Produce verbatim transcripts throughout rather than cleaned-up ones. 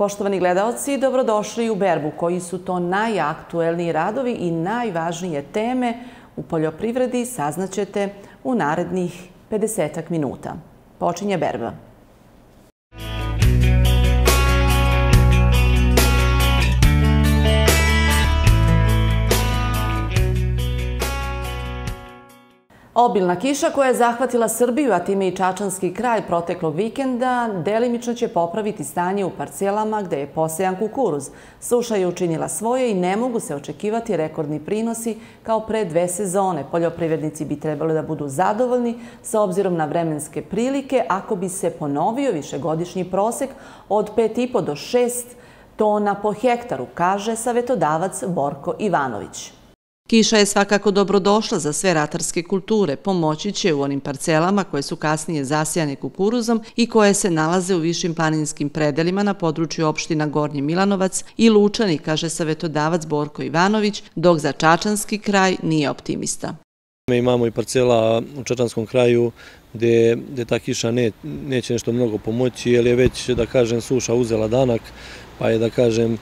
Poštovani gledaoci, dobrodošli u Berbu, koji su to najaktuelniji radovi i najvažnije teme u poljoprivredi saznaćete u narednih pedesetak minuta. Počinje Berba. Obilna kiša koja je zahvatila Srbiju, a time i Čačanski kraj proteklog vikenda, delimično će popraviti stanje u parcelama gde je posejan kukuruz. Suša je učinila svoje i ne mogu se očekivati rekordni prinosi kao pre dve sezone. Poljoprivrednici bi trebali da budu zadovoljni sa obzirom na vremenske prilike ako bi se ponovio višegodišnji prosek od pet i po do šest tona po hektaru, kaže savetodavac Borko Ivanović. Kiša je svakako dobrodošla za sve ratarske kulture, pomoći će u onim parcelama koje su kasnije zasijane kukuruzom i koje se nalaze u višim planinskim predelima na području opština Gornji Milanovac i Lučani, kaže savetodavac Borko Ivanović, dok za Čačanski kraj nije optimista. Imamo i parcela u Čačanskom kraju gdje ta kiša ne, neće nešto mnogo pomoći, jer je već, da kažem, suša uzela danak, pa je, da kažem,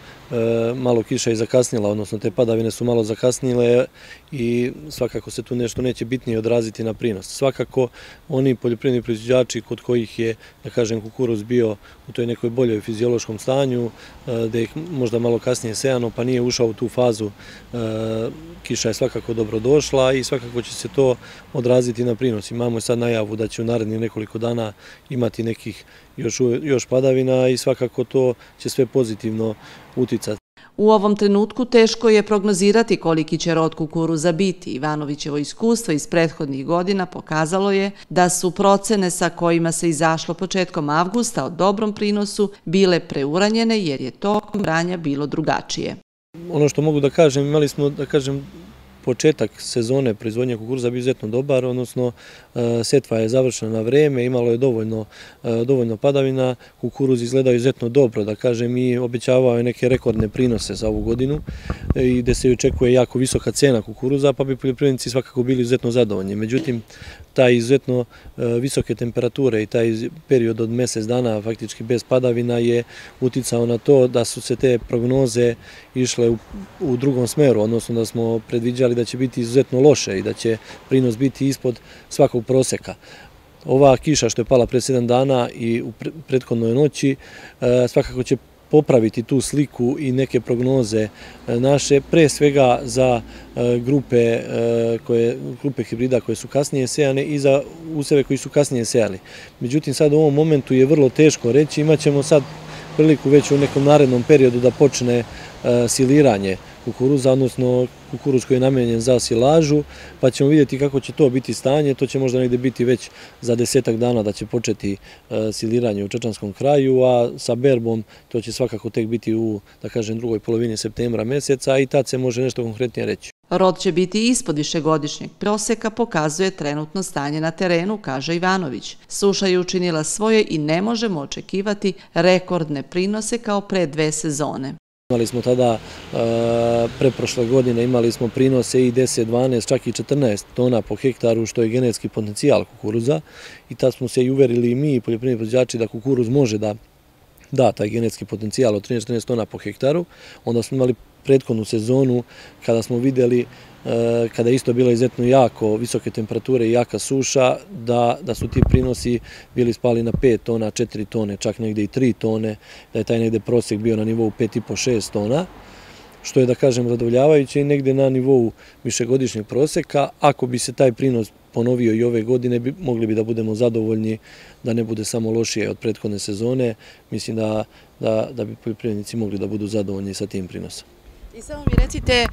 malo kiša i zakasnila, odnosno te padavine su malo zakasnile i svakako se tu nešto neće bitnije odraziti na prinos. Svakako oni poljoprivredni proizvođači kod kojih je, da kažem, kukuruz bio u toj nekoj boljoj fiziološkom stanju, da ih možda malo kasnije sejano pa nije ušao u tu fazu, kiša je svakako dobrodošla i svakako će se to odraziti na prinos. Imamo sad najavu da će u narednih nekoliko dana imati nekih još, još padavina i svakako to će sve pozitivno uticati. U ovom trenutku teško je prognozirati koliki će rod kukuruza biti. Ivanovićevo iskustvo iz prethodnih godina pokazalo je da su procene sa kojima se izašlo početkom avgusta o dobrom prinosu bile preuranjene jer je tokom ranja bilo drugačije. Ono što mogu da kažem, imali smo, da kažem, početak sezone proizvodnje kukuruza bio izuzetno dobar, odnosno setva je završena na vreme, imalo je dovoljno, dovoljno padavina, kukuruz izgledao izuzetno dobro, da kažem, i obećavao je neke rekordne prinose za ovu godinu i gde se očekuje jako visoka cena kukuruza, pa bi poljoprivrednici svakako bili izuzetno zadovoljni. Međutim, taj izuzetno visoke temperature i taj period od mjesec dana faktički bez padavina je uticao na to da su se te prognoze išle u, u drugom smeru, odnosno da smo predviđali da će biti izuzetno loše i da će prinos biti ispod svakog proseka. Ova kiša što je pala pred sedam dana i u prethodnoj noći svakako će popraviti tu sliku i neke prognoze naše, pre svega za grupe, koje, grupe hibrida koje su kasnije sejane i za useve koji su kasnije sejali. Međutim, sad u ovom momentu je vrlo teško reći, imat ćemo sad priliku već u nekom narednom periodu da počne siliranje kukuruza, odnosno kukuruz koji je namenjen za silažu, pa ćemo vidjeti kako će to biti stanje. To će možda negdje biti već za desetak dana da će početi siliranje u Čačanskom kraju, a sa berbom to će svakako tek biti u, da kažem, drugoj polovini septembra mjeseca i tad se može nešto konkretnije reći. Rod će biti ispod višegodišnjeg proseka, pokazuje trenutno stanje na terenu, kaže Ivanović. Suša je učinila svoje i ne možemo očekivati rekordne prinose kao pre dve sezone. Imali smo tada, preprošle godine, imali smo prinose i deset, dvanaest, čak i četrnaest tona po hektaru, što je genetski potencijal kukuruza. I tad smo se i uverili i mi i poljoprivredni proizvođači da kukuruz može da da taj genetski potencijal od trinaest četrnaest tona po hektaru. Onda smo imali prethodnu sezonu kada smo vidjeli, kada je isto bilo izuzetno jako visoke temperature i jaka suša, da, da su ti prinosi bili spali na pet tona, četiri tone, čak negdje i tri tone, da je taj negdje prosjek bio na nivou pet i po do šest tona, što je, da kažem, zadovoljavajuće i negdje na nivou višegodišnjeg prosjeka. Ako bi se taj prinos ponovio i ove godine, bi, mogli bi da budemo zadovoljni, da ne bude samo lošije od prethodne sezone. Mislim da, da, da bi poljoprivrednici mogli da budu zadovoljni sa tim prinosom. I samo mi recite,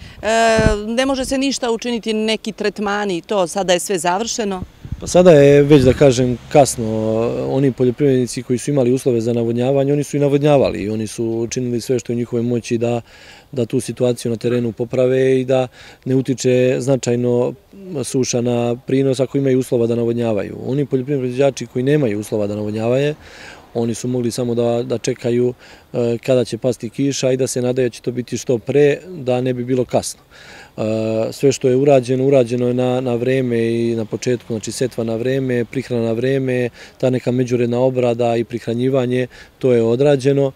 ne može se ništa učiniti, neki tretmani i to, sada je sve završeno? Pa sada je već, da kažem, kasno. Oni poljoprivrednici koji su imali uslove za navodnjavanje, oni su i navodnjavali i oni su učinili sve što je u njihovoj moći da, da tu situaciju na terenu poprave i da ne utiče značajno suša na prinos ako imaju uslova da navodnjavaju. Oni poljoprivredni proizvođači koji nemaju uslova da navodnjavaju, oni su mogli samo da, da čekaju e, kada će pasti kiša i da se nadaju da će to biti što pre, da ne bi bilo kasno. E, sve što je urađeno, urađeno je na, na vreme i na početku, znači setva na vreme, prihrana na vreme, ta neka međuredna obrada i prihranjivanje, to je odrađeno.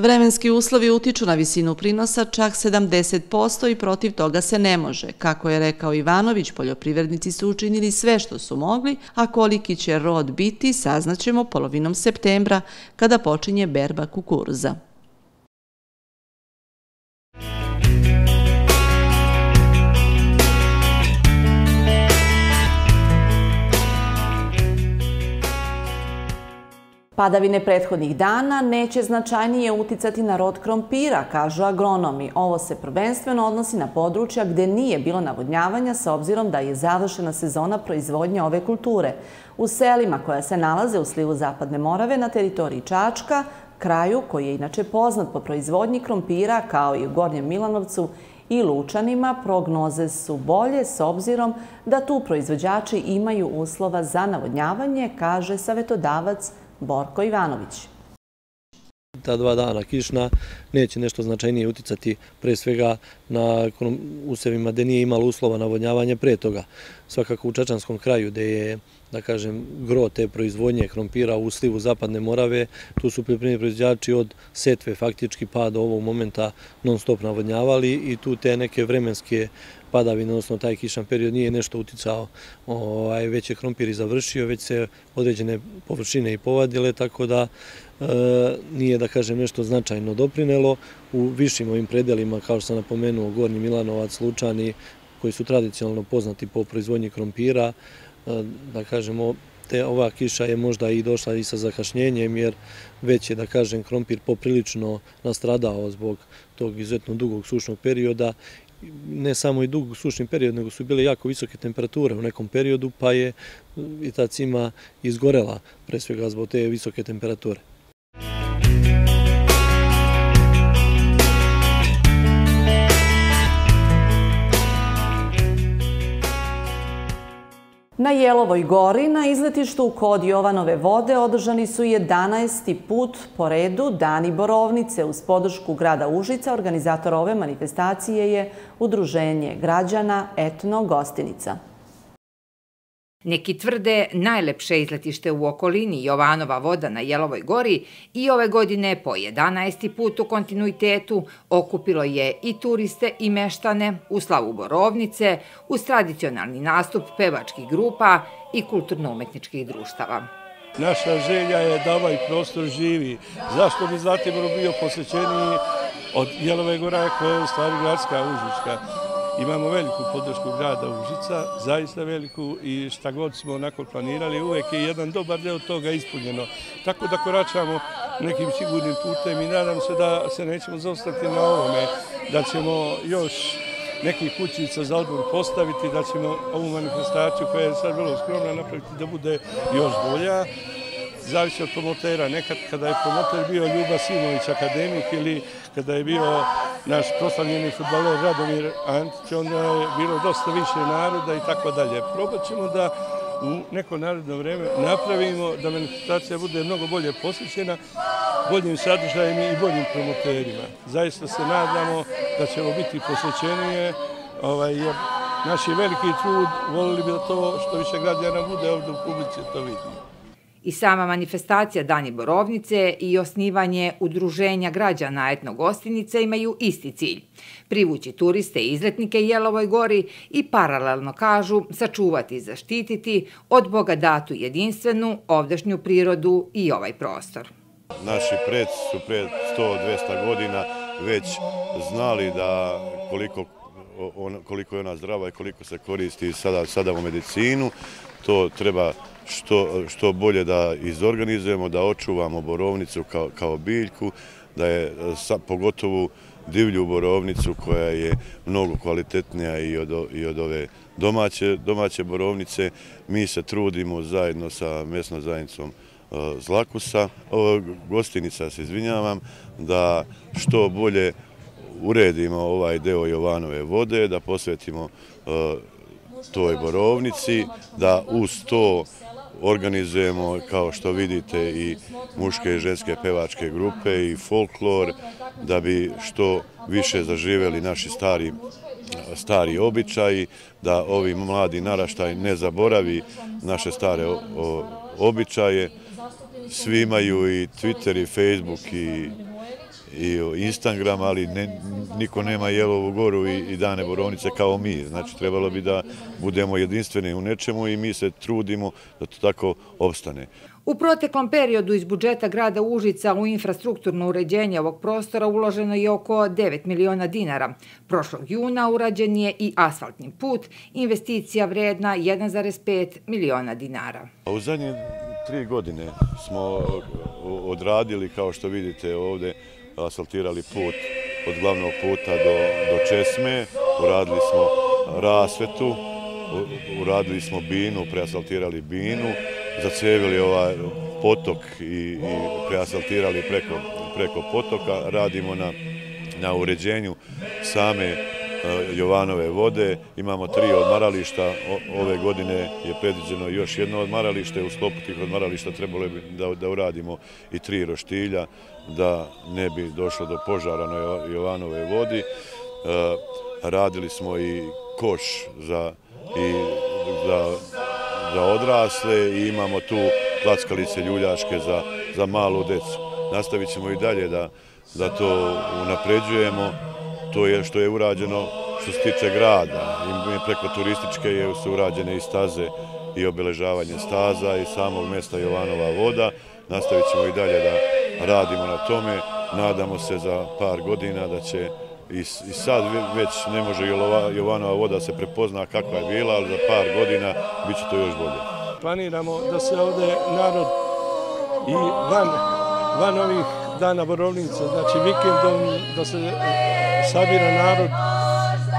Vremenski uslovi utiču na visinu prinosa čak sedamdeset posto i protiv toga se ne može. Kako je rekao Ivanović, poljoprivrednici su učinili sve što su mogli, a koliki će rod biti saznaćemo polovinom septembra kada počinje berba kukuruza. Padavine prethodnih dana neće značajnije uticati na rod krompira, kažu agronomi. Ovo se prvenstveno odnosi na područja gde nije bilo navodnjavanja s obzirom da je završena sezona proizvodnje ove kulture. U selima koja se nalaze u slivu Zapadne Morave na teritoriji Čačka, kraju koji je inače poznat po proizvodnji krompira kao i u Gornjem Milanovcu i Lučanima, prognoze su bolje s obzirom da tu proizvođači imaju uslova za navodnjavanje, kaže savetodavac Borko Ivanović. Ta dva dana kišna neće nešto značajnije uticati pre svega na usevima gde nije imalo uslova navodnjavanja pre toga. Svakako u Čačanskom kraju gde je, da kažem, gro te proizvodnje krompira u slivu Zapadne Morave, tu su poljoprivredni proizvođači od setve faktički pa do ovog momenta non stop navodnjavali i tu te neke vremenske padavine, odnosno taj kišan period nije nešto uticao, ovaj, već je krompir i završio, već se određene površine i povadile, tako da e, nije, da kažem, nešto značajno doprinelo. U višim ovim predelima, kao što sam napomenuo, Gornji Milanovac, Lučani, koji su tradicionalno poznati po proizvodnji krompira, da kažemo, te ova kiša je možda i došla i sa zakašnjenjem, jer već je, da kažem, krompir poprilično nastradao zbog tog izuzetno dugog sušnog perioda. Ne samo i dug sušni period, nego su bile jako visoke temperature u nekom periodu, pa je i ta cima izgorela, pre svega zbog te visoke temperature. Na Jelovoj gori, na izletištu u kod Jovanove vode, održani su jedanaesti put po redu Dani borovnice. Uz podršku grada Užica, organizator ove manifestacije je Udruženje građana Etnogostinica. Neki tvrde najlepše izletište u okolini, Jovanova voda na Jelovoj gori, i ove godine po jedanaesti put u kontinuitetu okupilo je i turiste i meštane u slavu borovnice, uz tradicionalni nastup pevačkih grupa i kulturno-umetničkih društava. Naša želja je da ovaj prostor živi. Zašto bi Zlatibor bio posvećeniji od Jelove gore koja je u stvari gradska Užička? Imamo veliku podršku grada Užica, zaista veliku, i šta god smo onako planirali, uvek je jedan dobar deo toga ispunjeno. Tako da koračamo nekim sigurnim putem i nadam se da se nećemo zaostati na ovome, da ćemo još nekih kućica za odmor postaviti, da ćemo ovu manifestaciju koja je sad vrlo skromna napraviti da bude još bolja. Zavisi od promotera. Nekad kada je promoter bio Ljuba Simović, akademik, ili kada je bio naš proslavljeni fudbaler Radomir Antić, onda je bilo dosta više naroda i tako dalje. Probat ćemo da u neko naredno vreme napravimo da manifestacija bude mnogo bolje posvećena boljim sadržajima i boljim promoterima. Zaista se nadamo da ćemo biti posvećenije. Ovaj, naš je veliki trud, volili bi da to što više građana bude ovdje u publici, to vidimo. I sama manifestacija Dani borovnice i osnivanje Udruženja građana Etnogostinice imaju isti cilj – privući turiste i izletnike Jelovoj gori i paralelno, kažu, sačuvati i zaštititi od Boga datu jedinstvenu ovdašnju prirodu i ovaj prostor. Naši preci su pred sto do dvesta godina već znali da koliko, koliko je ona zdrava i koliko se koristi sada, sada u medicinu, to treba Što, što bolje da izorganizujemo, da očuvamo borovnicu kao, kao biljku, da je sa, pogotovo divlju borovnicu koja je mnogo kvalitetnija i od, i od ove domaće, domaće borovnice. Mi se trudimo zajedno sa mesnom zajednicom e, Zlakusa, o, Gostinica se izvinjavam, da što bolje uredimo ovaj deo Jovanove vode, da posvetimo e, toj borovnici, da uz to organizujemo, kao što vidite, i muške i ženske pevačke grupe i folklor, da bi što više zaživeli naši stari, stari običaji, da ovi mladi naraštaj ne zaboravi naše stare o, o, običaje. Svi imaju i Twitter i Facebook i i Instagram, ali ne, niko nema Jelovu goru i, i dane borovnice kao mi. Znači, trebalo bi da budemo jedinstveni u nečemu i mi se trudimo da to tako opstane. U proteklom periodu iz budžeta grada Užica u infrastrukturno uređenje ovog prostora uloženo je oko devet miliona dinara. Prošlog juna urađen je i asfaltni put, investicija vredna jedan zarez pet miliona dinara. U zadnje tri godine smo odradili, kao što vidite ovdje, asfaltirali put od glavnog puta do, do Česme, uradili smo rasvetu, uradili smo binu, preasfaltirali binu, zacevili ovaj potok i, i preasfaltirali preko, preko potoka. Radimo na, na uređenju same uh, Jovanove vode. Imamo tri odmarališta. O, ove godine je predviđeno još jedno odmaralište. U sklopu tih odmarališta trebalo bi da, da uradimo i tri roštilja da ne bi došlo do požara na Jovanove vodi. Uh, radili smo i koš za... I, za za odrasle i imamo tu klackalice ljuljaške za, za malu decu. Nastavit ćemo i dalje da, da to unapređujemo. To je što je urađeno što se tiče grada. I preko turističke su urađene i staze i obeležavanje staza i samog mjesta Jovanova voda. Nastavit ćemo i dalje da radimo na tome. Nadamo se za par godina da će i sad već ne može Jovanova voda se prepozna kakva je bila, ali za par godina bit će to još bolje. Planiramo da se ovdje narod i van, van ovih dana borovnice, znači vikendom, da se sabira narod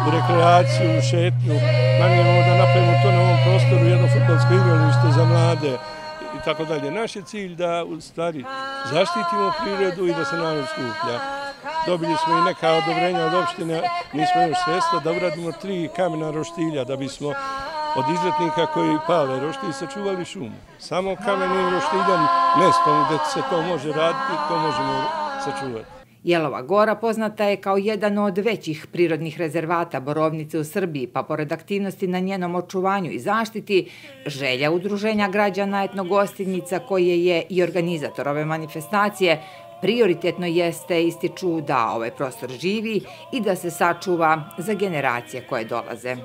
u rekreaciju, u šetnju. Planiramo da napravimo to na ovom prostoru, jedno fudbalsko igralište za mlade i tako dalje. Naš je cilj da u stvari zaštitimo prirodu i da se narod skuplja. Dobili smo i neka odobrenja od opštine, nismo još sredstva da uradimo tri kamena roštilja da bismo od izletnika koji pale roštilj sačuvali šumu. Samo kamenim roštiljom, mestom gdje se to može raditi, to možemo sačuvati. Jelova gora poznata je kao jedan od većih prirodnih rezervata borovnice u Srbiji, pa pored aktivnosti na njenom očuvanju i zaštiti, želja udruženja građana Etnogostinica koje je i organizator ove manifestacije, prioritetno jeste, ističu, da ovaj prostor živi i da se sačuva za generacije koje dolaze.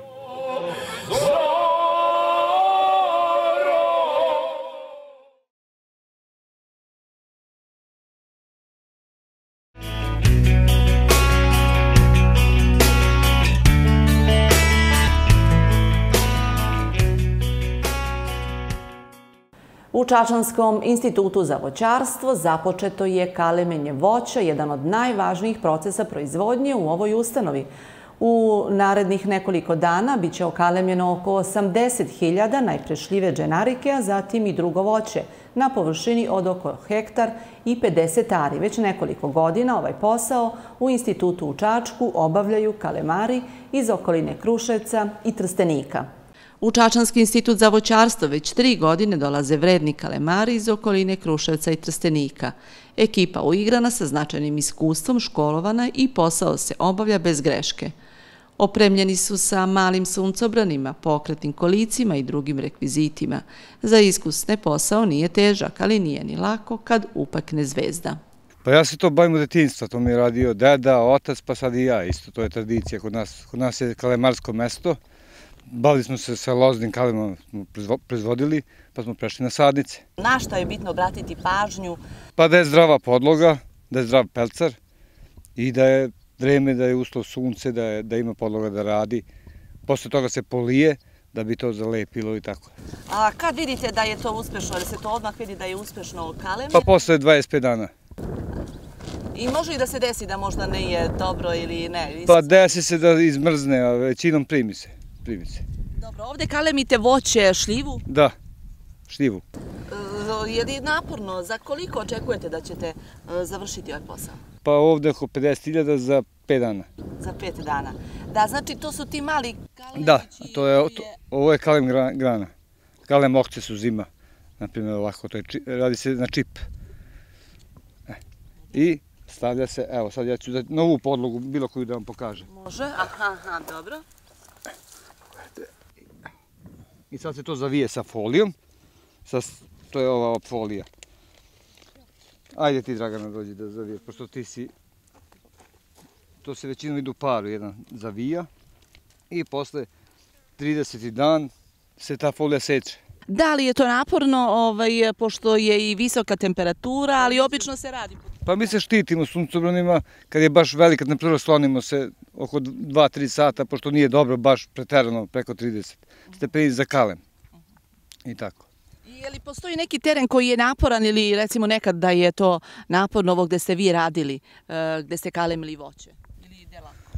U Čačanskom institutu za voćarstvo započeto je kalemenje voća, jedan od najvažnijih procesa proizvodnje u ovoj ustanovi. U narednih nekoliko dana biće okalemljeno oko osamdeset hiljada najprešljive dženarike, a zatim i drugo voće, na površini od oko hektar i pedeset ari. Već nekoliko godina ovaj posao u institutu u Čačku obavljaju kalemari iz okoline Kruševca i Trstenika. U Čačanski institut za voćarstvo već tri godine dolaze vredni kalemari iz okoline Kruševca i Trstenika. Ekipa uigrana sa značajnim iskustvom, školovana i posao se obavlja bez greške. Opremljeni su sa malim suncobranima, pokretnim kolicima i drugim rekvizitima. Za iskusne posao nije težak, ali nije ni lako kad upakne zvezda. Pa ja se to bavim u detinjstva, to mi je radio deda, otac, pa sad i ja isto. To je tradicija, kod nas, kod nas je kalemarsko mesto. Bavili smo se sa loznim kalemama, smo proizvodili, pa smo prešli na sadnice. Na što je bitno obratiti pažnju? Pa da je zdrava podloga, da je zdrav pelcar i da je vreme, da je uslov sunce, da, je, da ima podloga da radi. Posle toga se polije da bi to zalepilo i tako. A kad vidite da je to uspešno, ali se to odmah vidi da je uspešno kalemlje? Pa posle dvadeset pet dana. I može i da se desi da možda ne je dobro ili ne? Pa desi se da izmrzne, a većinom primi se. Primice. Dobro, ovdje kalemite voće, šljivu? Da, šljivu. E, je li naporno? Za koliko očekujete da ćete e, završiti ovaj posao? Pa ovdje oko pedeset hiljada za pet dana. Za pet dana. Da, znači to su ti mali kalemići? Da, to je, to, ovo je kalem grana. Kalem okce su zima, naprimjer ovako, to je, radi se na čip. E. I stavlja se, evo sad ja ću dati novu podlogu, bilo koju da vam pokažem. Može, aha, aha, dobro. I sad se to zavije sa folijom. Sad, to je ova folija. Ajde ti, Dragana, dođi da zaviješ, pošto ti si to se većinom idu paru, jedan zavija i posle trideseti dan se ta folija seče. Da li je to naporno, pošto je i visoka temperatura, ali obično se radi? Pa mi se štitimo suncobranima, kad je baš velika temperatura slonimo se oko dva tri sata, pošto nije dobro baš preterano preko trideset stepeni za kalem i tako. Je li postoji neki teren koji je naporan ili recimo nekad da je to naporno ovo gde ste vi radili, gde ste kalemili voće? Ili ide lako?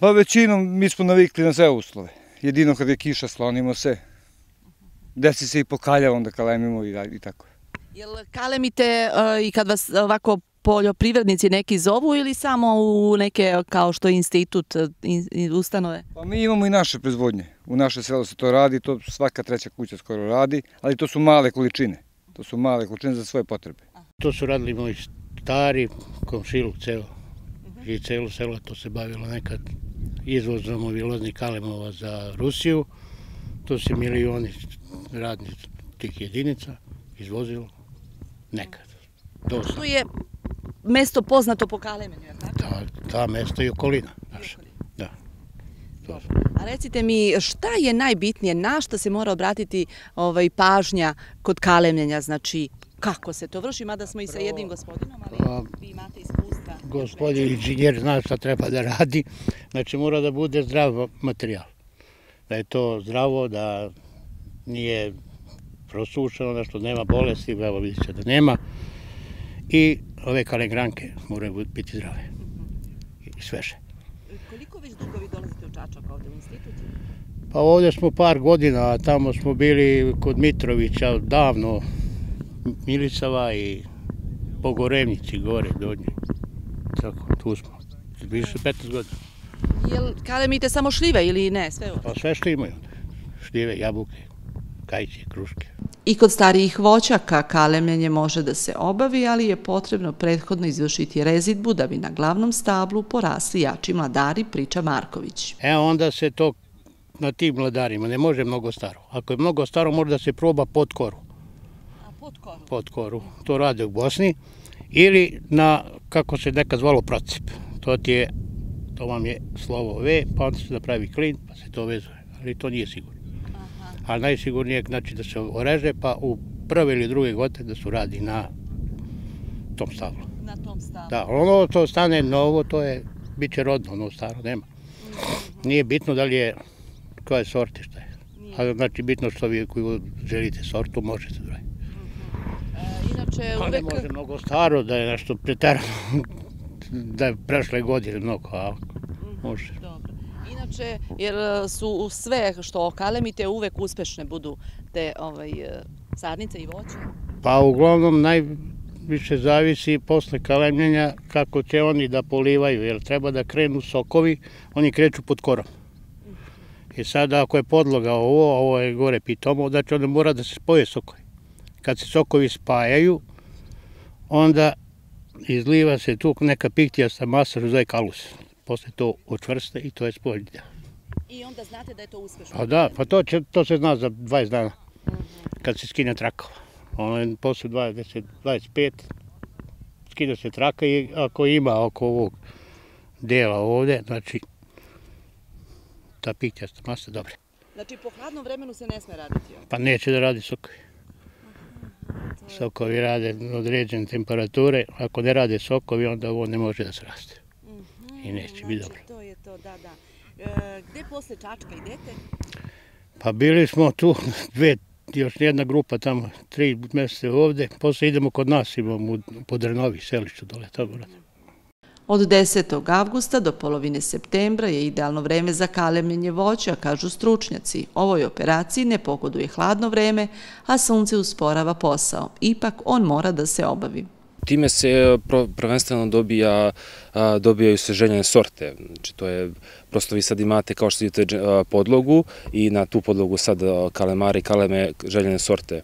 Pa većinom mi smo navikli na sve uslove. Jedino kad je kiša slonimo se, desi se i pokalja onda kalemimo i tako. Jel kalemite i kad vas ovako poljoprivrednici neki zovu ili samo u neke kao što je institut, ustanove? Pa mi imamo i naše proizvodnje. U naše selo se to radi, to svaka treća kuća skoro radi, ali to su male količine. To su male količine za svoje potrebe. To su radili moji stari, komšiluk celo. I celo selo to se bavilo nekad izvozom obilaznih kalemova za Rusiju. To su milioni radnici tih jedinica izvozilo nekad. Tu je mesto poznato po kalemenju, je li tako? Ta mesto i okolina naša. A recite mi, šta je najbitnije, na šta se mora obratiti pažnja kod kalemljenja, znači kako se to vrši, mada smo i sa jednim gospodinom, ali vi imate iskustva. Gospodin inženjer zna šta treba da radi, znači mora da bude zdrav materijal, da je to zdravo, da nije prosušeno, da što nema bolesti, evo vidite se da nema. I ove kalemgranke moraju biti zdrave i sveže. Koliko već dugo vi dolazite u Čačak ovde u institutu? Pa ovde smo par godina, a tamo smo bili kod Mitrovića davno, Milicava i Pogorevnici gore donje. Tako, tu smo. Više petnaest godina. Jel kalemite samo šljive ili ne? Pa sve što imaju. Šljive, jabuke, kajće, kruške. I kod starijih voćaka kalemljenje može da se obavi, ali je potrebno prethodno izvršiti rezidbu da bi na glavnom stablu porasli jači mladari, priča Marković. E onda se to na tim mladarima ne može mnogo staro. Ako je mnogo staro može da se proba pod koru. A pod koru? Pod koru. To rade u Bosni. Ili na, kako se nekad zvalo, procip. To ti je, to vam je slovo V, pa onda se napravi klin, pa se to vezuje. Ali to nije sigurno. Ali najsigurnije je znači da se oreže, pa u prve ili druge godine da se radi na tom stablu. Na tom stablu. Da, ono to stane novo, to je, bit će rodno, ono staro, nema. Nije bitno da li je, koja je sorti, šta je. Ali znači bitno što vi koju želite sortu, možete da radite. Inače, uvek... Ali može mnogo staro da je nešto preterano, da je prešle godine mnogo, ali može. Jer su sve što okalemite uvek uspešne budu te sadnice i voće? Pa uglavnom najviše zavisi posle kalemljenja kako će oni da polivaju, jer treba da krenu sokovi, oni kreću pod korom. I sada ako je podloga ovo, ovo je gore pitomo, znači onda mora da se spoje sokovi. Kad se sokovi spajaju, onda izliva se tu neka piktijasta masa, što zove kalus. Posle to očvrste i to je spoljnja. I onda znate da je to uspešno? Pa da, pa to se zna za dvadeset dana, kad se skine trakova. Posle dvadeset pet skine se traka i ako ima oko ovog dela ovde, znači ta piktjasta masa je dobra. Znači po hladnom vremenu se ne sme raditi? Pa neće da radi sokovi. Sokovi rade određene temperature, ako ne rade sokovi onda ovo ne može da se raste. I neće biti dobro. To je to, da, da. Gde posle Čačka idete? Pa bili smo tu, dve, još jedna grupa tamo, tri mjese ovde, posle idemo kod nas, imamo po Drenovi, selišću dole, tamo radimo. Od desetog avgusta do polovine septembra je idealno vreme za kalemljenje voća, kažu stručnjaci. Ovoj operaciji ne pogoduje hladno vreme, a sunce usporava posao. Ipak on mora da se obavi. Time se prvenstveno dobijaju se željene sorte, znači to je, prosto vi sad imate kao što vidite podlogu i na tu podlogu sad kalemari, kaleme, željene sorte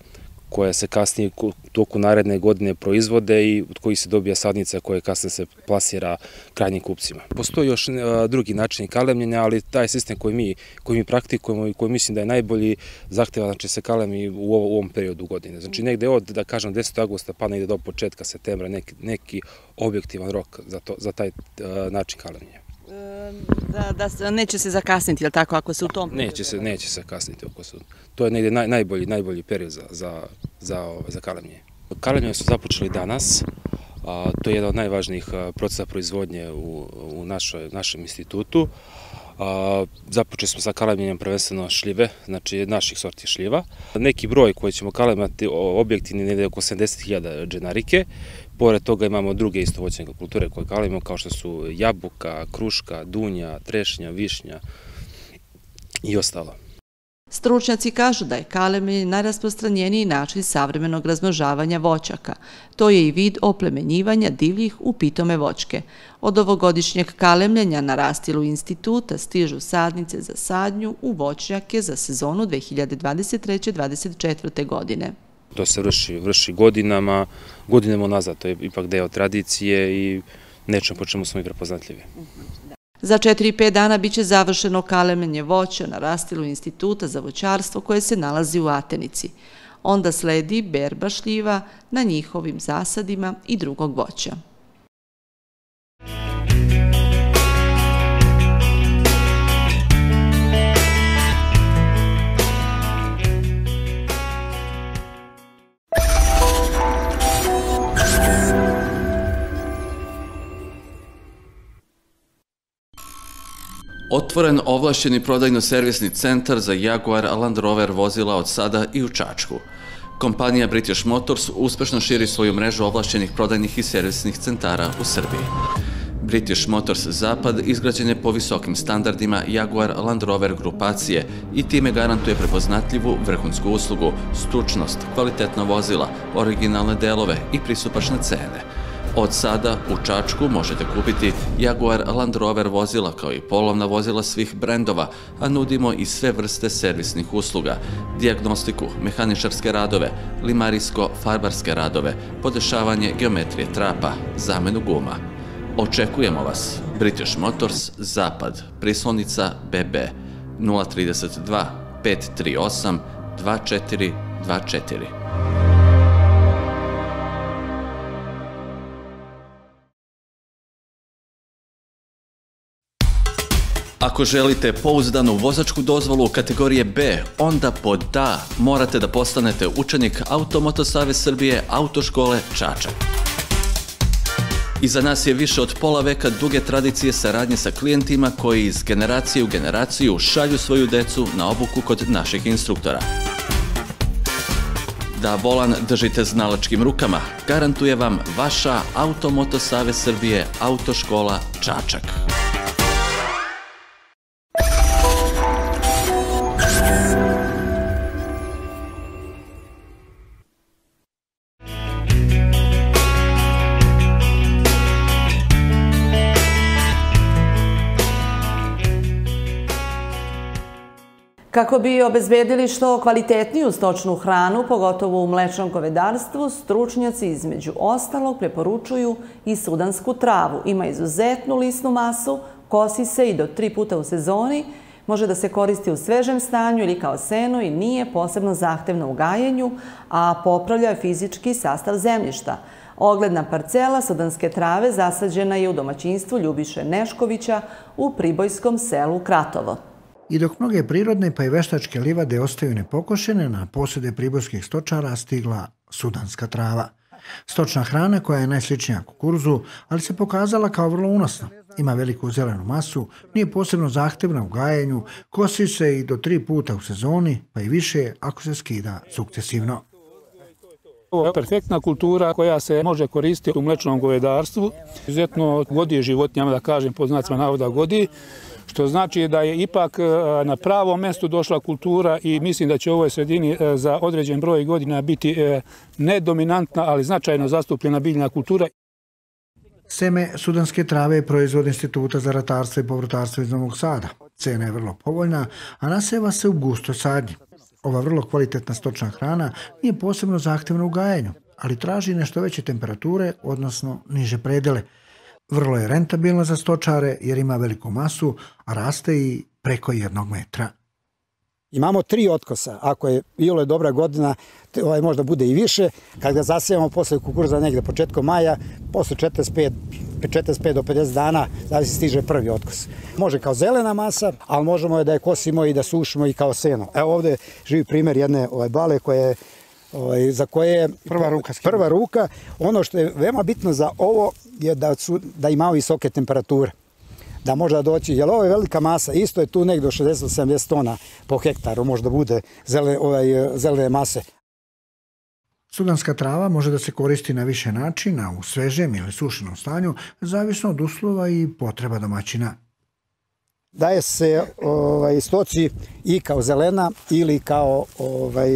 koja se kasnije u toku naredne godine proizvode i od kojih se dobija sadnica koja kasnije se plasira krajnjim kupcima. Postoji još drugi način kalemljenja, ali taj sistem koji mi, koji mi praktikujemo i koji mislim da je najbolji zahtjeva, znači se kalemi u ovom periodu godine. Znači negde od, da kažem, desetog augusta pa negde do početka septembra, neki, neki objektivan rok za, to, za taj način kalemljenja. Da, da neće se zakasniti, je li tako, ako se u tom periodu? Neće se, neće se kasniti. To je negdje naj, najbolji, najbolji period za, za, za, za kalemljenje. Kalemljenje su započeli danas, a, to je jedan od najvažnijih procesa proizvodnje u, u našoj, našem institutu. A, započeli smo sa kalemljenjem prvenstveno šljive, znači naših sorti šljiva. Neki broj koji ćemo kalemati objektivni je negdje oko sedamdeset hiljada dženarike. Pored toga imamo druge isto voćne kulture koje kalemimo, kao što su jabuka, kruška, dunja, trešnja, višnja i ostalo. Stručnjaci kažu da je kalemljenje najrasprostranjeniji način savremenog razmnožavanja voćaka. To je i vid oplemenjivanja divljih u pitome voćke. Od ovogodišnjeg kalemljenja na rastilu instituta stižu sadnice za sadnju u voćnjake za sezonu dve hiljade dvadeset treće dvadeset četvrte godine. To se vrši, vrši godinama, godinama nazad, to je ipak deo tradicije i nečem po čemu smo i prepoznatljivi. Za četiri do pet dana biće završeno kalemljenje voća na rastilu Instituta za voćarstvo koje se nalazi u Atenici. Onda sledi berba šljiva na njihovim zasadima i drugog voća. Otvoren ovlašćeni prodajno-servisni centar za Jaguar Land Rover vozila od sada i u Čačku. Kompanija British Motors uspešno širi svoju mrežu ovlašćenih prodajnih i servisnih centara u Srbiji. British Motors Zapad izgrađen je po visokim standardima Jaguar Land Rover grupacije i time garantuje prepoznatljivu vrhunsku uslugu, stručnost, kvalitetna vozila, originalne delove i pristupačne cene. Od sada u Čačku možete kupiti Jaguar Land Rover vozila kao i polovna vozila svih brendova, a nudimo i sve vrste servisnih usluga, dijagnostiku, mehaničarske radove, limarijsko-farbarske radove, podešavanje geometrije trapa, zamenu guma. Očekujemo vas. British Motors Zapad, prislonica B B nula tri dva, pet tri osam, dva četiri dva četiri. Ako želite pouzdanu vozačku dozvolu kategorije B, onda pod A morate da postanete učenik Automotosave Srbije Autoškole Čačak. Iza nas je više od pola veka duge tradicije saradnje sa klijentima koji iz generacije u generaciju šalju svoju decu na obuku kod naših instruktora. Da volan držite znalačkim rukama, garantuje vam vaša Automotosave Srbije Autoškola Čačak. Kako bi obezbedili što kvalitetniju stočnu hranu, pogotovo u mlečnom govedarstvu, stručnjaci između ostalog preporučuju i sudansku travu. Ima izuzetnu lisnu masu, kosi se i do tri puta u sezoni, može da se koristi u svežem stanju ili kao seno i nije posebno zahtevno u gajenju, a popravlja je fizički sastav zemljišta. Ogledna parcela sudanske trave zasađena je u domaćinstvu Ljubiše Neškovića u pribojskom selu Kratovo. I dok mnoge prirodne pa i veštačke livade ostaju nepokošene, na posjede pribojskih stočara stigla sudanska trava. Stočna hrana koja je najsličnija kukuruzu, ali se pokazala kao vrlo unosna. Ima veliku zelenu masu, nije posebno zahtevna u gajenju, kosi se i do tri puta u sezoni, pa i više ako se skida sukcesivno. Ovo je perfektna kultura koja se može koristiti u mlečnom govedarstvu. Izuzetno godi životinjama, da kažem, po znacima navoda godi, što znači da je ipak na pravo mjestu došla kultura i mislim da će u ovoj sredini za određen broj godina biti nedominantna, ali značajno zastupljena biljna kultura. Seme sudanske trave je proizvod Instituta za ratarstvo i povrtarstvo iz Novog Sada. Cena je vrlo povoljna, a naseva se u gusto sadnji. Ova vrlo kvalitetna stočna hrana nije posebno zahtevna u gajenju, ali traži nešto veće temperature, odnosno niže predele. Vrlo je rentabilna za stočare jer ima veliku masu, a raste i preko jednog metra. Imamo tri otkosa, ako je bilo je dobra godina, ovaj možda bude i više, kad ga zasijamo posle kukuruza negde početkom maja, posle četrdeset pet do pedeset dana, zavisi stiže prvi otkos. Može kao zelena masa, ali možemo je da je kosimo i da sušimo i kao seno. Evo ovde živi primjer jedne ove bale koje je, za koje je prva ruka. Prva ruka. Ono što je veoma bitno za ovo je da, su, da imamo visoke temperature. Da možda doći, jer ovo je velika masa, isto je tu nekdo šezdeset do sedamdeset tona po hektaru, možda bude zelene, ovaj, zelene mase. Sudanska trava može da se koristi na više načina, u svežem ili sušenom stanju, zavisno od uslova i potreba domaćina. Daje se ovaj, stoci i kao zelena ili kao ovaj,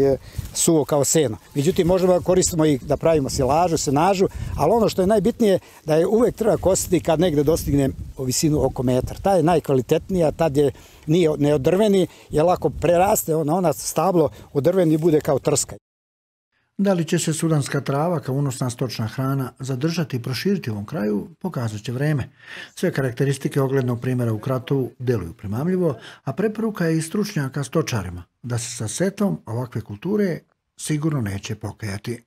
suvo, kao seno. Međutim, možemo da koristimo i da pravimo silažu, senažu, ali ono što je najbitnije da je uvek treba kositi kad negde dostigne visinu oko metra. Ta je najkvalitetnija, tad je nije neodrveni, jer ako preraste ona, ona stablo odrveni bude kao trska. Da li će se sudanska trava kao unosna stočna hrana zadržati i proširiti u ovom kraju, pokazat će vreme. Sve karakteristike oglednog primjera u Kratovu deluju primamljivo, a preporuka je i stručnjaka stočarima da se sa setom ovakve kulture sigurno neće pokajati.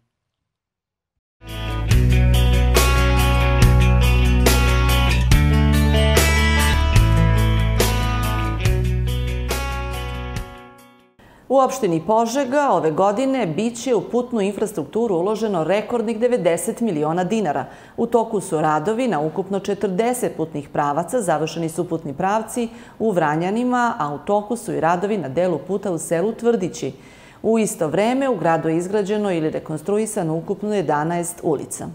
U opštini Požega ove godine biće u putnu infrastrukturu uloženo rekordnih devedeset miliona dinara. U toku su radovi na ukupno četrdeset putnih pravaca, završeni su putni pravci u Vranjanima, a u toku su i radovi na delu puta u selu Tvrdići. U isto vreme u gradu je izgrađeno ili rekonstruisano ukupno jedanaest ulica.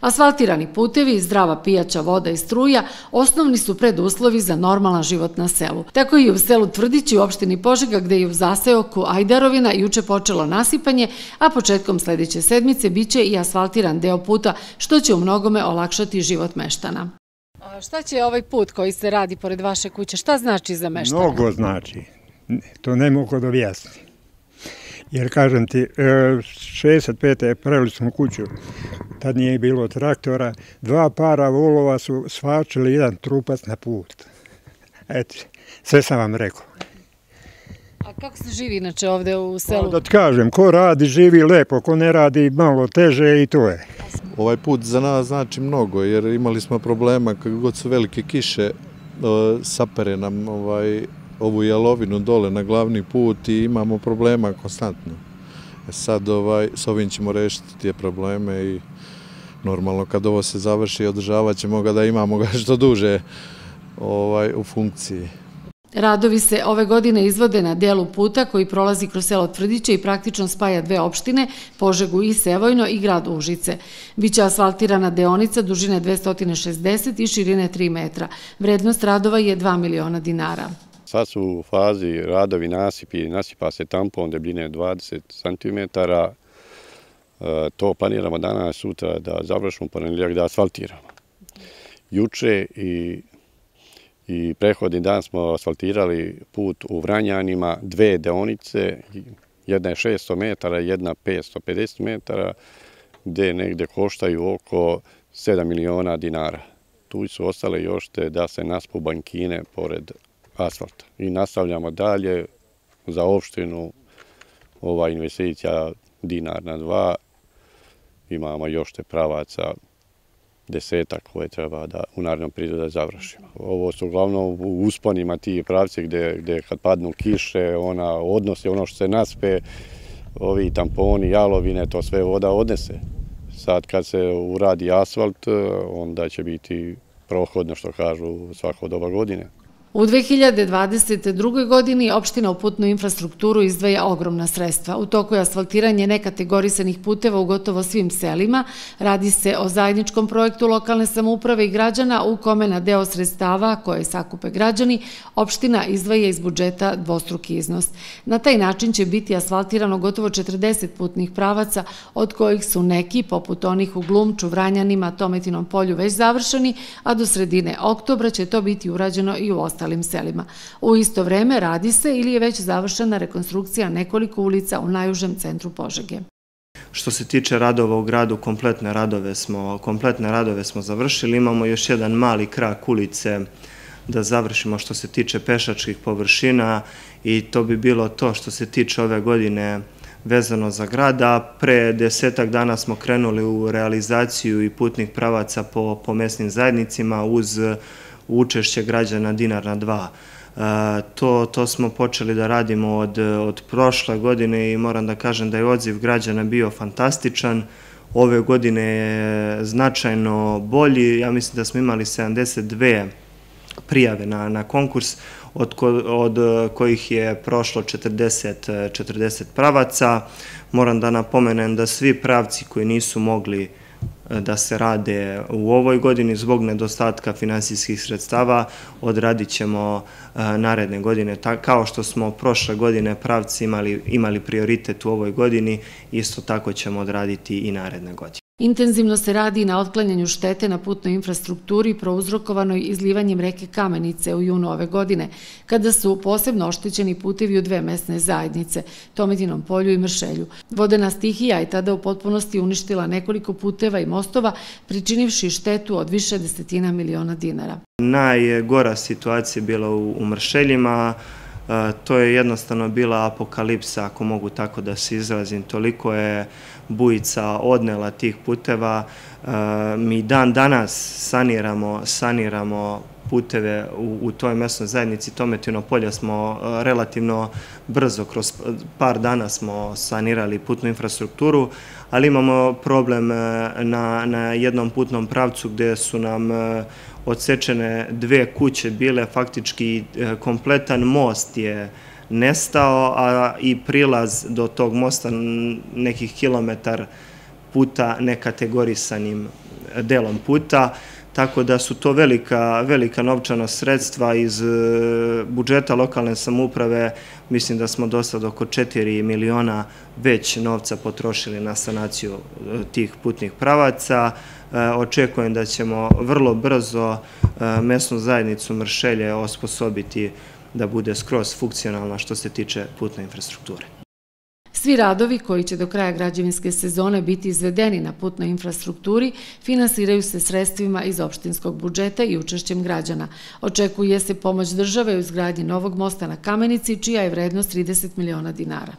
Asfaltirani putevi, zdrava pijaća voda i struja osnovni su preduslovi za normalan život na selu. Tako i u selu Tvrdići u opštini Požega, gde je u zaseoku Ajderovina juče počelo nasipanje, a početkom sledeće sedmice biće i asfaltiran deo puta, što će u mnogome olakšati život meštana. A šta će ovaj put koji se radi pored vaše kuće, šta znači za meštana? Mnogo znači, to ne mogu da objasnim. Jer, kažem ti, šezdeset pete pravili smo kuću, tad nije bilo traktora, dva para volova su svačili jedan trupac na put. Eto, sve sam vam rekao. A kako se živi inače ovde u selu? Da ti kažem, ko radi živi lepo, ko ne radi malo teže i to je. Ovaj put za nas znači mnogo, jer imali smo problema kako god su velike kiše, sapere nam ovaj... ovu Jelovinu dole na glavni put i imamo problema konstantno. Sad ovaj, s ovim ćemo rešiti te probleme i normalno kad ovo se završi održavat ćemo ga da imamo ga što duže ovaj, u funkciji. Radovi se ove godine izvode na delu puta koji prolazi kroz selo Tvrdiće i praktično spaja dve opštine, Požegu i Sevojno i grad Užice. Biće asfaltirana deonica dužine dvesta šezdeset i širine tri metra. Vrednost radova je dva miliona dinara. Sad su u fazi radovi nasipi, nasipa se tampon debljine dvadeset centimetara, to planiramo danas, sutra da završimo, ponedjeljak da asfaltiramo. Juče i, i prethodni dan smo asfaltirali put u Vranjanima, dve deonice, jedna je šesto metara, jedna petsto pedeset metara, gde negde koštaju oko sedam miliona dinara. Tu su ostale još te da se naspu bankine pored asfalta. I nastavljamo dalje za opštinu, ova investicija dinar na dva, imamo još te pravaca desetak koje treba da u narednom periodu da završimo. Ovo su uglavnom u usponima ti pravci gde, gde kad padnu kiše, ona odnose ono što se naspe, ovi tamponi, jalovine, to sve voda odnese. Sad kad se uradi asfalt, onda će biti prohodno što kažu svako doba godine. U dve hiljade dvadeset drugoj. godini opština u putnu infrastrukturu izdvaja ogromna sredstva. U toku je asfaltiranje nekategorisanih puteva u gotovo svim selima. Radi se o zajedničkom projektu lokalne samouprave i građana u kome na deo sredstava koje sakupe građani opština izdvaja iz budžeta dvostruki iznos. Na taj način će biti asfaltirano gotovo četrdeset putnih pravaca, od kojih su neki, poput onih u Glum, Čuvranjanima, Tometinom polju već završeni, a do sredine oktobra će to biti urađeno i u ostalim ostalim selima. U isto vreme radi se ili je već završena rekonstrukcija nekoliko ulica u najužem centru Požege. Što se tiče radova u gradu, kompletne radove smo, kompletne radove smo završili. Imamo još jedan mali krak ulice da završimo što se tiče pešačkih površina i to bi bilo to što se tiče ove godine vezano za grada. Pre desetak dana smo krenuli u realizaciju i putnih pravaca po, po mesnim zajednicima uz učešće građana Dinar na dva. To, to smo počeli da radimo od, od prošle godine i moram da kažem da je odziv građana bio fantastičan. Ove godine je značajno bolji, ja mislim da smo imali sedamdeset dve prijave na, na konkurs, od, ko, od kojih je prošlo četrdeset pravaca. Moram da napomenem da svi pravci koji nisu mogli da se rade u ovoj godini zbog nedostatka finansijskih sredstava odradit ćemo naredne godine. Kao što smo prošle godine pravci imali, imali prioritet u ovoj godini, isto tako ćemo odraditi i naredne godine. Intenzivno se radi na otklanjanju štete na putnoj infrastrukturi prouzrokovanoj izlivanjem reke Kamenice u junu ove godine, kada su posebno oštećeni putevi u dve mesne zajednice, Tometinopolju i Mršelju. Vodena stihija je tada u potpunosti uništila nekoliko puteva i mostova, pričinivši štetu od više desetina miliona dinara. Najgora situacija je bila u Mršeljima. To je jednostavno bila apokalipsa, ako mogu tako da se izrazim. Toliko je bujica odnela tih puteva. Mi dan danas saniramo, saniramo puteve u, u toj mesnoj zajednici Tometinopolja. Smo relativno brzo, kroz par dana smo sanirali putnu infrastrukturu, ali imamo problem na, na jednom putnom pravcu gde su nam odsečene dve kuće bile, faktički kompletan most je nestao, a i prilaz do tog mosta nekih kilometar puta nekategorisanim delom puta, tako da su to velika, velika novčana sredstva iz budžeta lokalne samouprave. Mislim da smo do sad oko četiri miliona već novca potrošili na sanaciju tih putnih pravaca. Očekujem da ćemo vrlo brzo mesnu zajednicu Mršelje osposobiti da bude skroz funkcionalna što se tiče putne infrastrukture. Svi radovi koji će do kraja građevinske sezone biti izvedeni na putnoj infrastrukturi finansiraju se sredstvima iz opštinskog budžeta i učešćem građana. Očekuje se pomoć države u izgradnji novog mosta na Kamenici, čija je vrednost trideset miliona dinara.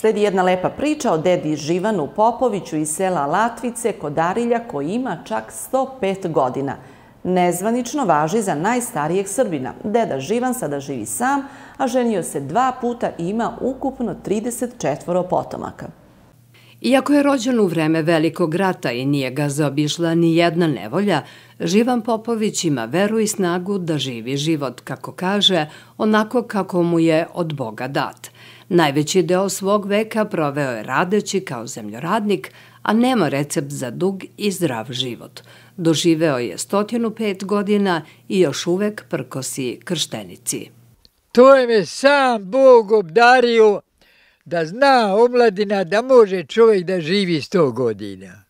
Sledi jedna lepa priča o dedi Živanu Popoviću iz sela Latvice kod Arilja, koji ima čak sto pet godina. Nezvanično važi za najstarijeg Srbina. Deda Živan sada živi sam, a ženio se dva puta i ima ukupno trideset četvoro potomaka. Iako je rođen u vreme Velikog rata i nije ga zaobišla ni jedna nevolja, Živan Popović ima veru i snagu da živi život, kako kaže, onako kako mu je od Boga dat. Najveći deo svog veka proveo je radeći kao zemljoradnik, a nema recept za dug i zdrav život. Doživeo je sto pet godina i još uvek prkosi krštenici. To je me sam Bog obdario da zna omladina da može čovjek da živi sto godina.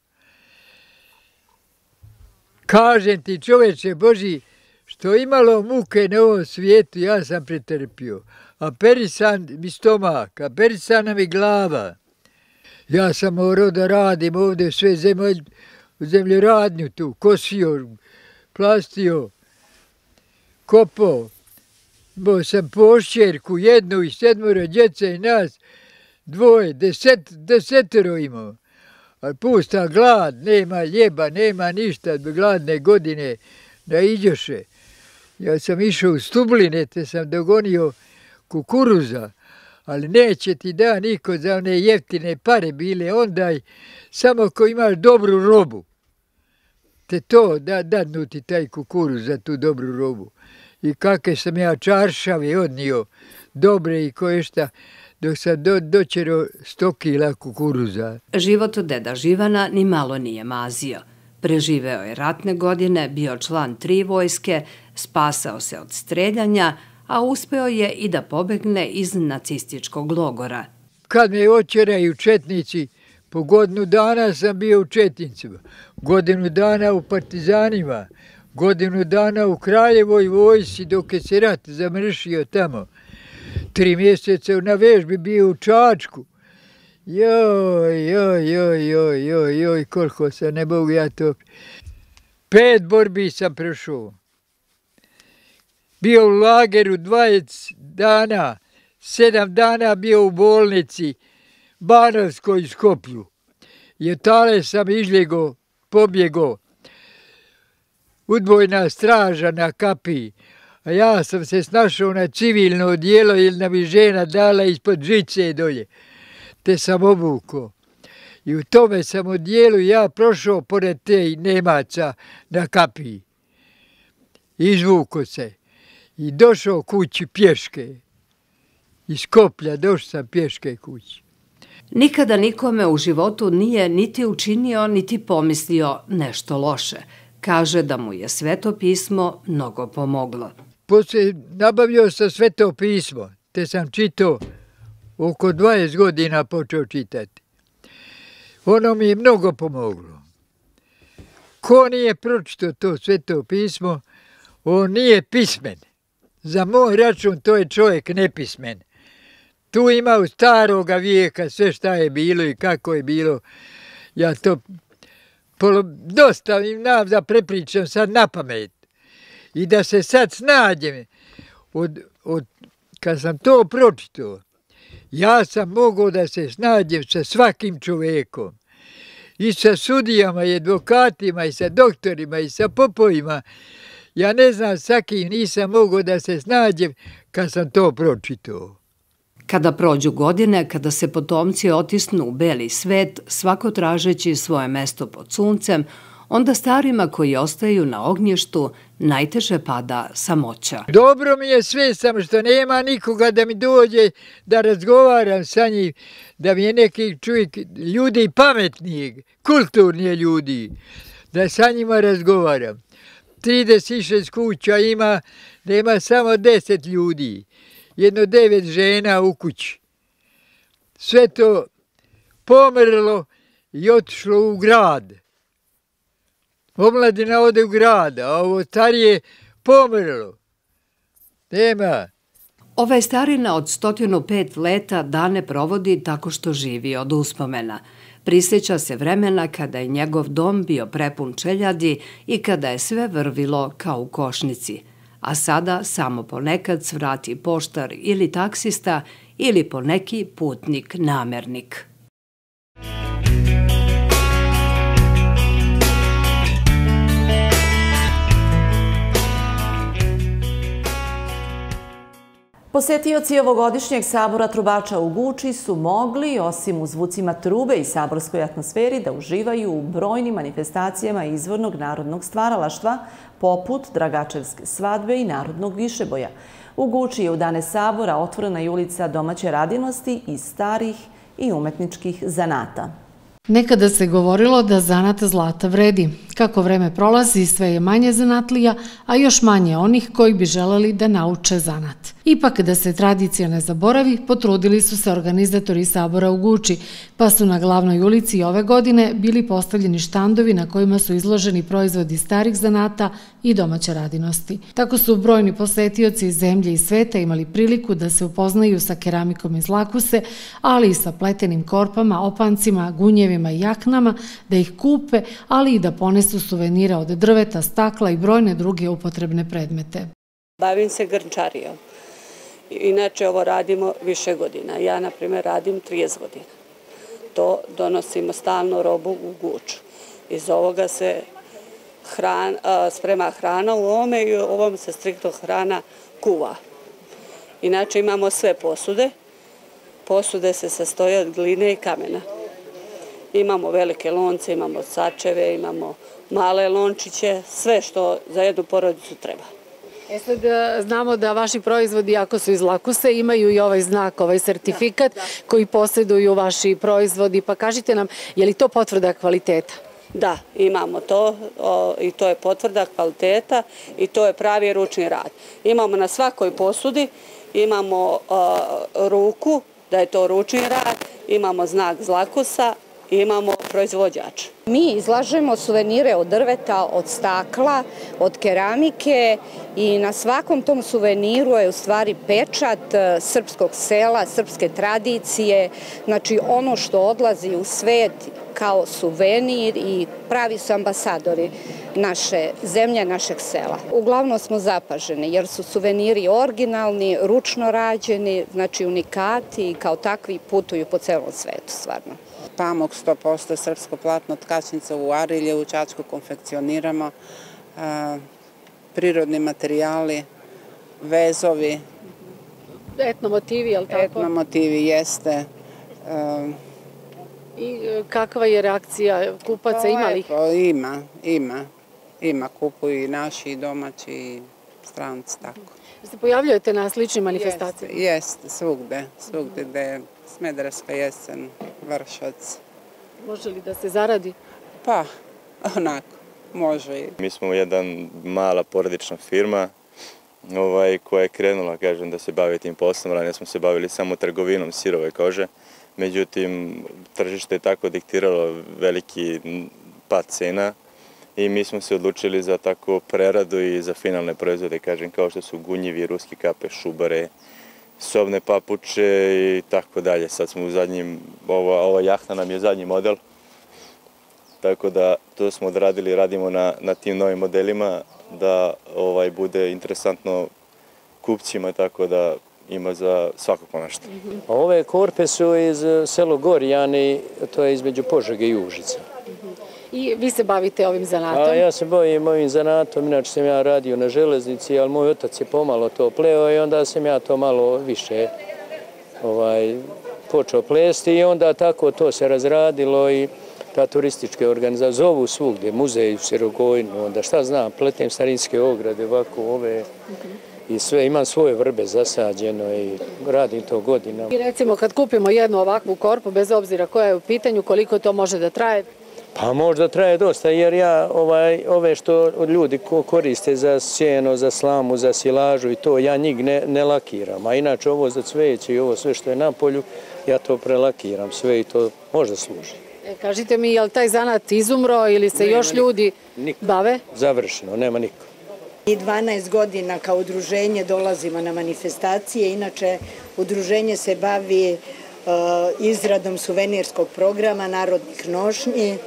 Kažem ti, čoveče Boži, što imalo muke na ovom svijetu ja sam pretrpio. A perisan mi stomak, a perisana mi glava. Ja sam morao da radim ovdje sve u zemljoradnju tu, kosio, plastio, kopao. Imao sam pošćerku, jednu i sedmora djece i nas, dvoje, deset, desetero imao. A pusta glad, nema ljeba, nema ništa, gladne godine da iđoše. Ja sam išao u Stubline, te sam dogonio kukuruza, ali neće ti da niko za one jeftine pare bile, onda samo ko imaš dobru robu. Te to da dadnu ti taj kukuruz za tu dobru robu. I kakve sam ja čaršave odnio, dobre i koje šta, dok sam do, dočero sto kila kukuruza. Život od deda Živana ni malo nije mazio. Preživeo je ratne godine, bio član tri vojske, spasao se od streljanja, a uspeo je i da pobegne iz nacističkog logora. Kad me očeraju četnici, po godinu dana sam bio u četnicima, godinu dana u partizanima, godinu dana u Kraljevoj vojsci dok je se rat zamršio tamo. Tri mjeseca na vežbi bio u Čačku. Joj, joj, joj, joj, joj, joj, koliko sam, ne mogu ja to. Pet borbi sam prešao. Bio u lageru dvadeset dana, sedam dana bio u bolnici, Banovskoj Skoplju. Jetale sam izljego, pobjego. Udvojna straža na kapiji, a ja sam se snašao na civilno odijelo jer nam je žena dala ispod žice dolje, te sam obukao. I u tome sam odijelu ja prošao pored te Nemaca na kapiji. Izvukao se i došao kući pješke. Iz Skoplja došao sam pješke kući. Nikada nikome u životu nije niti učinio niti pomislio nešto loše. Kaže da mu je Sveto pismo mnogo pomoglo. Poslije nabavio sam Sveto pismo, te sam čitao, oko dvadeset godina počeo čitati. Ono mi je mnogo pomoglo. Ko nije pročitao to Sveto pismo, on nije pismen. Za moj račun to je čovjek nepismen. Tu ima u staroga vijeka sve šta je bilo i kako je bilo. Ja to dosta im nam da prepričam sad na pamet. I da se sad snađem. Od, od, kad sam to pročitao, ja sam mogao da se snađem sa svakim čovjekom. I sa sudijama, i advokatima, i sa doktorima, i sa popovima. Ja ne znam sa kim nisam mogao da se snađem kad sam to pročitao. Kada prođu godine, kada se potomci otisnu u beli svet, svako tražeći svoje mesto pod suncem, onda starima koji ostaju na ognjištu najteže pada samoća. Dobro mi je sve sam što nema nikoga da mi dođe, da razgovaram sa njim, da mi je neki čovjek ljudi pametnijeg, kulturnije ljudi, da sa njima razgovaram. trideset šest kuća ima, nema samo deset ljudi. Jedno devet žena u kući. Sve to pomrlo i otišlo u grad. Omladina ode u grad, a ovo starije pomrlo. Nema. Ovaj starina od sto pet leta dane provodi tako što živi od uspomena. Prisjeća se vremena kada je njegov dom bio prepun čeljadi i kada je sve vrvilo kao u košnici. A sada samo ponekad svrati poštar ili taksista ili poneki putnik namernik. Posjetioci ovogodišnjeg sabora trubača u Guči su mogli, osim u zvucima trube i saborskoj atmosferi, da uživaju u brojnim manifestacijama izvornog narodnog stvaralaštva, poput Dragačevske svadbe i narodnog višeboja. U Guči je u dane sabora otvorena i ulica domaće radinosti i starih i umetničkih zanata. Nekada se govorilo da zanat zlata vredi. Kako vreme prolazi, sve je manje zanatlija, a još manje onih koji bi želeli da nauče zanat. Ipak, da se tradicija ne zaboravi, potrudili su se organizatori sabora u Guči, pa su na glavnoj ulici ove godine bili postavljeni štandovi na kojima su izloženi proizvodi starih zanata i domaće radinosti. Tako su brojni posetioci iz zemlje i sveta imali priliku da se upoznaju sa keramikom iz Lakuse, ali i sa pletenim korpama, opancima, gunjevima, i jaknama, da ih kupe, ali i da ponesu suvenira od drveta, stakla i brojne druge upotrebne predmete. Bavim se grnčarijom. Inače, ovo radimo više godina. Ja, na primjer, radim trideset godina. To donosimo stalno robu u Guču. Iz ovoga se hran, sprema hrana u ovome i u ovom se striktno hrana kuva. Inače, imamo sve posude. Posude se sastoje od gline i kamena. Imamo velike lonce, imamo sačeve, imamo male lončiće, sve što za jednu porodicu treba. E sad, znamo da vaši proizvodi, ako su iz Lakuse, imaju i ovaj znak, ovaj sertifikat da, da. koji posjeduju vaši proizvodi. Pa kažite nam, je li to potvrda kvaliteta? Da, imamo to i to je potvrda kvaliteta i to je pravi ručni rad. Imamo na svakoj posudi, imamo ruku da je to ručni rad, imamo znak Zlakusa, imamo proizvođač. Mi izlažemo suvenire od drveta, od stakla, od keramike i na svakom tom suveniru je u stvari pečat srpskog sela, srpske tradicije, znači ono što odlazi u svet kao suvenir i pravi su ambasadori naše zemlje, našeg sela. Uglavnom smo zapaženi jer su suveniri originalni, ručno rađeni, znači unikati i kao takvi putuju po celom svetu stvarno. Pamuk sto posto srpsko platno tkačnica u Arilje, u Čačku konfekcioniramo, prirodni materijali, vezovi. Etnomotivi, je li tako? Etnomotivi, jeste. I kakva je reakcija kupaca, ima li ih? Ima, ima. Ima, kupuju i naši, i domaći, i stranci, tako. Jeste pojavljujete na sličnim manifestacijama? Jeste, svugde, svugde gde je Smederevska Jesen, Vršac. Može li da se zaradi? Pa, onako, može i. Mi smo jedan mala porodična firma koja je krenula, kažem, da se bavi tim poslom. Ranije smo se bavili samo trgovinom sirove kože. Međutim, tržište je tako diktiralo veliki pad cena i mi smo se odlučili za tako preradu i za finalne proizvode, kažem, kao što su gunjivi, ruske kape, šubare, sobne papuče i tako dalje. Sad smo u zadnjim, ova, ova jahta nam je zadnji model, tako da to smo odradili, radimo na, na tim novim modelima, da ovaj, bude interesantno kupcima, tako da ima za svakog ponašta. Ove korpe su iz selo Gornji, to je između Požega i Užica. I vi se bavite ovim zanatom? Ja se bavim ovim zanatom, inače sam ja radio na železnici, ali moj otac je pomalo to pleo i onda sam ja to malo više počeo plesti i onda tako to se razradilo i ta turistička organizacija, zovu svugde, muzej u Sirogojnu, onda šta znam, pletem starinske ograde, ovako ove... I sve, imam svoje vrbe zasađeno i radim to godinama. I recimo kad kupimo jednu ovakvu korpu, bez obzira koja je u pitanju, koliko to može da traje? Pa možda traje dosta, jer ja ovaj, ove što ljudi koriste za sjeno, za slamu, za silažu i to, ja njih ne, ne lakiram. A inače ovo za cveće i ovo sve što je na polju, ja to prelakiram sve i to možda služi. E, kažite mi, je li taj zanat izumro ili se nema još niko, ljudi niko. bave? Završeno, nema niko. Mi dvanaest godina kao udruženje dolazimo na manifestacije, inače udruženje se bavi e, izradom suvenirskog programa, narodnih nošnji.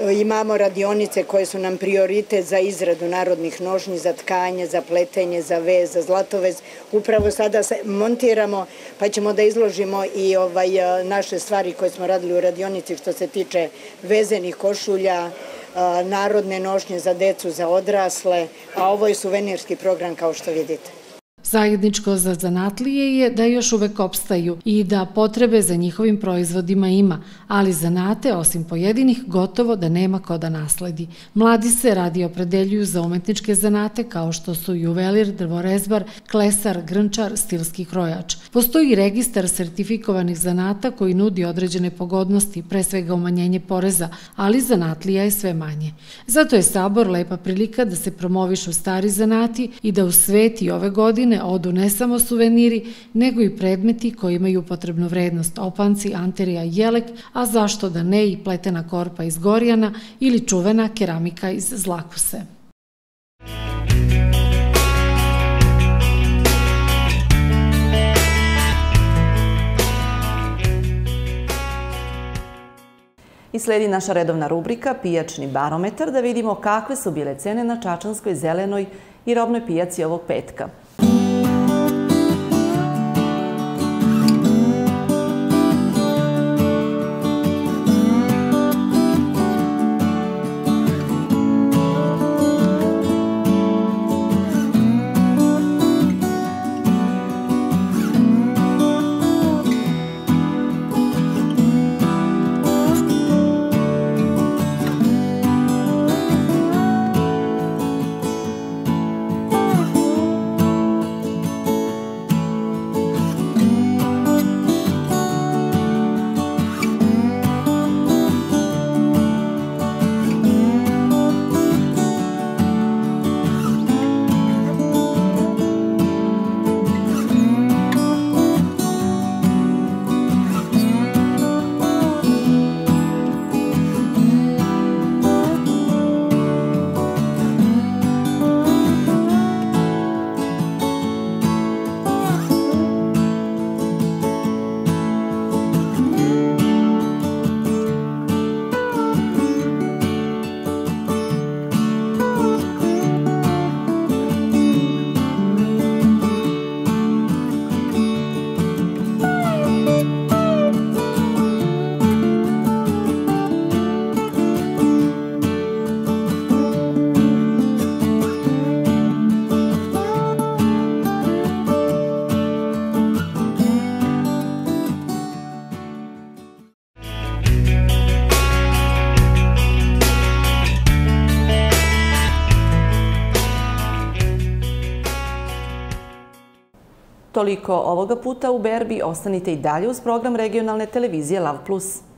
E, imamo radionice koje su nam prioritet za izradu narodnih nošnji, za tkanje, za pletenje, za vez, za zlatovez. Upravo sada se montiramo pa ćemo da izložimo i ovaj, naše stvari koje smo radili u radionici što se tiče vezenih košulja, narodne nošnje za decu, za odrasle, a ovo je suvenirski program kao što vidite. Zajedničko za zanatlije je da još uvek opstaju i da potrebe za njihovim proizvodima ima, ali zanate, osim pojedinih, gotovo da nema ko da nasledi. Mladi se radi opredeljuju za umetničke zanate kao što su juvelir, drvorezbar, klesar, grnčar, stilski krojač. Postoji registar sertifikovanih zanata koji nudi određene pogodnosti, pre svega umanjenje poreza, ali zanatlija je sve manje. Zato je Sabor lepa prilika da se promovišu stari zanati i da u svet i ove godine odu ne samo suveniri, nego i predmeti koji imaju potrebnu vrednost, opanci, anterija, jelek, a zašto da ne i pletena korpa iz Gorjana ili čuvena keramika iz Zlakuse. I sledi naša redovna rubrika Pijačni barometar da vidimo kakve su bile cene na Čačanskoj zelenoj i robnoj pijaci ovog petka. Toliko ovoga puta u Berbi, ostanite i dalje uz program regionalne televizije Lav plus.